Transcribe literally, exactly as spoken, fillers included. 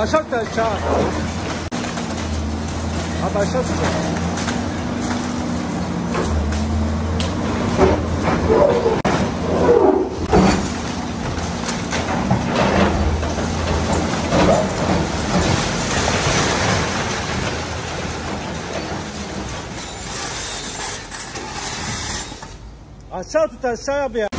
عشرة عشر أربعة عشر عشرة عشر أبيض.